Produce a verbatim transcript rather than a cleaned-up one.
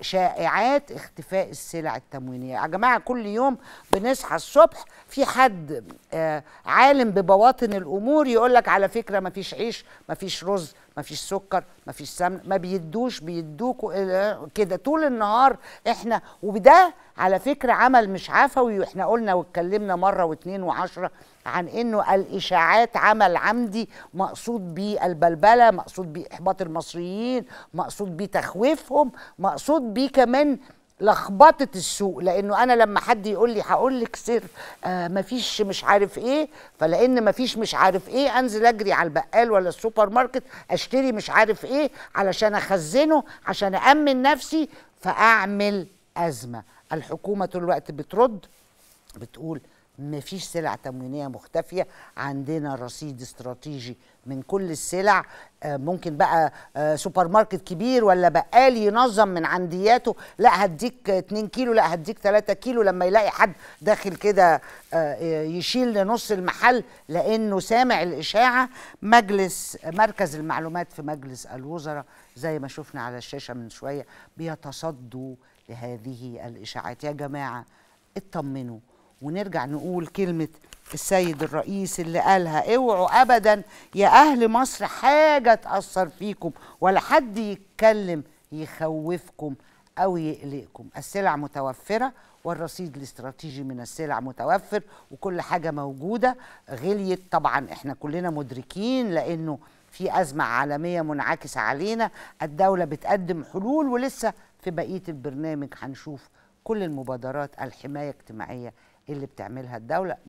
شائعات اختفاء السلع التموينية. يا جماعة كل يوم بنصحى الصبح في حد عالم ببواطن الأمور يقولك على فكرة مفيش عيش، مفيش رز، مفيش سكر، مفيش سمن، ما بيدوش، بيدوكوا كده طول النهار احنا. وده على فكرة عمل مش عفوي، واحنا قلنا واتكلمنا مرة واتنين وعشرة عن انه الاشاعات عمل عمدي مقصود بيه البلبله، مقصود بيه احباط المصريين، مقصود بيه تخويفهم، مقصود بيه كمان لخبطه السوق. لانه انا لما حد يقول لي هقول لك سر آه مفيش مش عارف ايه، فلان مفيش مش عارف ايه انزل اجري على البقال ولا السوبر ماركت اشتري مش عارف ايه علشان اخزنه عشان أأمن نفسي فاعمل ازمه. الحكومه طول الوقت بترد بتقول مفيش سلع تموينية مختفية، عندنا رصيد استراتيجي من كل السلع. ممكن بقى سوبر ماركت كبير ولا بقال ينظم من عندياته، لا هديك اتنين كيلو، لا هديك تلاتة كيلو، لما يلاقي حد داخل كده يشيل لنص المحل لأنه سامع الإشاعة. مجلس مركز المعلومات في مجلس الوزراء زي ما شفنا على الشاشة من شوية بيتصدوا لهذه الإشاعات. يا جماعة اطمنوا، ونرجع نقول كلمة السيد الرئيس اللي قالها: اوعوا أبدا يا أهل مصر حاجة تأثر فيكم ولا حد يتكلم يخوفكم أو يقلقكم. السلع متوفرة والرصيد الاستراتيجي من السلع متوفر وكل حاجة موجودة. غليت طبعا، احنا كلنا مدركين لأنه في أزمة عالمية منعكسة علينا. الدولة بتقدم حلول، ولسه في بقية البرنامج هنشوف كل المبادرات الحماية الاجتماعية اللي بتعملها الدولة.